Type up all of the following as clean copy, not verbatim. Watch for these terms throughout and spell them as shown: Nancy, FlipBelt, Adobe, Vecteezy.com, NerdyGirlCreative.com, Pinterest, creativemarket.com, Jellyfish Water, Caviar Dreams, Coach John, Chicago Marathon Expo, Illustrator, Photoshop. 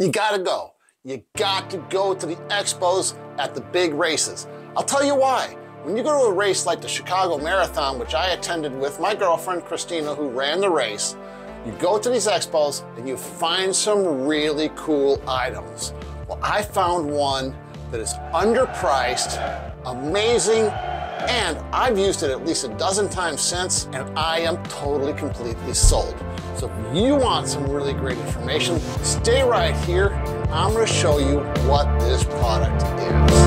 You gotta go. You got to go to the expos at the big races. I'll tell you why. When you go to a race like the Chicago Marathon, which I attended with my girlfriend, Christina, who ran the race, you go to these expos and you find some really cool items. Well, I found one that is underpriced, amazing, and I've used it at least a dozen times since, and I am totally, completely sold. So if you want some really great information, stay right here. I'm going to show you what this product is.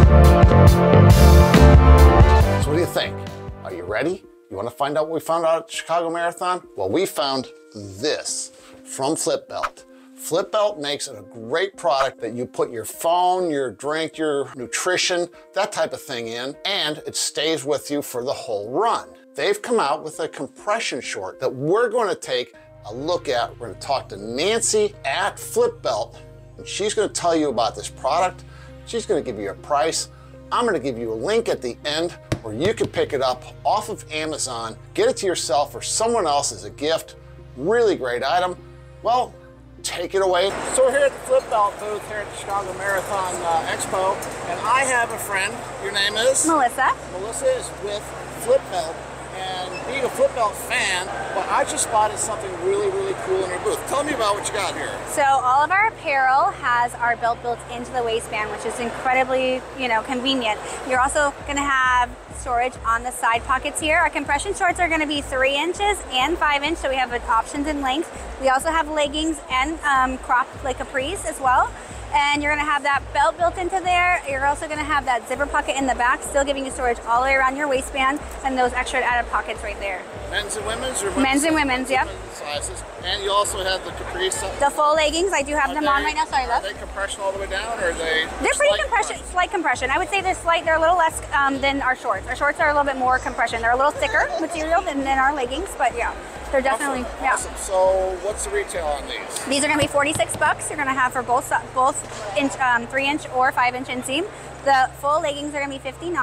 So what do you think? Are you ready? You want to find out what we found out at the Chicago Marathon? Well, we found this from FlipBelt. FlipBelt makes a great product that you put your phone, your drink, your nutrition, that type of thing in, and it stays with you for the whole run. They've come out with a compression short that we're going to take a look at. We're going to talk to Nancy at FlipBelt, and she's going to tell you about this product. She's going to give you a price. I'm going to give you a link at the end where you can pick it up off of Amazon, get it to yourself or someone else as a gift. Really great item. Well, take it away. So we're here at the FlipBelt booth here at the Chicago Marathon Expo, and I have a friend. Your name is? Melissa. Melissa is with FlipBelt, and being a FlipBelt fan, but I just spotted something really, really cool in your booth. Tell me about what you got here. So all of our apparel has our belt built into the waistband, which is incredibly, you know, convenient. You're also going to have storage on the side pockets here. Our compression shorts are going to be 3" and 5", so we have options in length. We also have leggings and cropped like capris as well. And you're going to have that belt built into there. You're also going to have that zipper pocket in the back, still giving you storage all the way around your waistband, and those extra added pockets right there. Men's and women's? Or women's? Men's and women's, yep. Sizes. And you also have the capris. The full leggings, I do have them on right now. Sorry, love. Are they compression all the way down, or are they? They're pretty compression, slight compression. I would say they're slight. They're a little less than our shorts. Our shorts are a little bit more compression. They're a little thicker material than our leggings, but yeah. They're definitely, awesome. Yeah. Awesome. So what's the retail on these? These are going to be $46. You're going to have for both inch, 3" or 5" inseam. The full leggings are going to be $59,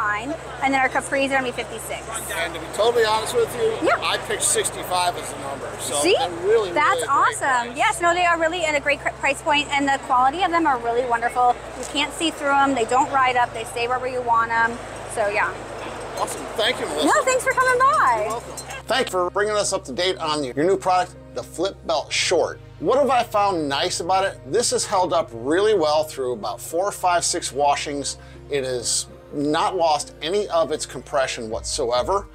and then our capris are going to be $56. And to be totally honest with you, yeah. I picked 65 as the number. So see, really, that's really awesome. Yes, no, they are really at a great price point, and the quality of them are really wonderful. You can't see through them. They don't ride up. They stay wherever you want them. So yeah. Awesome. Thank you, Melissa. No, thanks for coming by. You're welcome. Thanks for bringing us up to date on your new product, the FlipBelt Short. What have I found nice about it? This has held up really well through about 4, 5, 6 washings. It has not lost any of its compression whatsoever.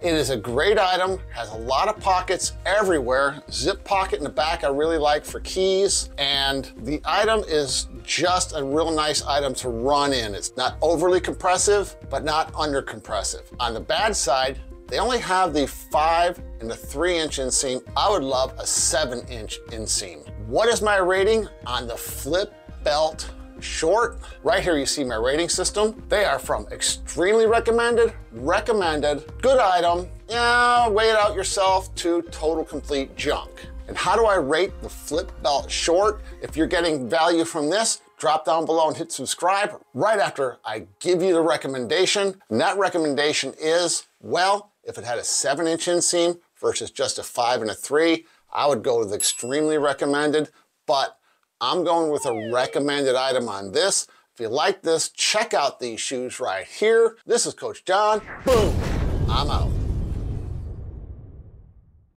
It is a great item, has a lot of pockets everywhere. Zip pocket in the back I really like for keys. And the item is just a real nice item to run in. It's not overly compressive, but not under compressive. On the bad side, they only have the 5" and the 3" inseam. I would love a 7" inseam. What is my rating on the FlipBelt Short? Right here you see my rating system. They are from extremely recommended, recommended, good item, yeah, weigh it out yourself, to total complete junk. And how do I rate the FlipBelt Short? If you're getting value from this, drop down below and hit subscribe right after I give you the recommendation. And that recommendation is, well, if it had a 7" inseam versus just a 5" and a 3", I would go with extremely recommended, but I'm going with a recommended item on this. If you like this, check out these shoes right here. This is Coach John. Boom, I'm out.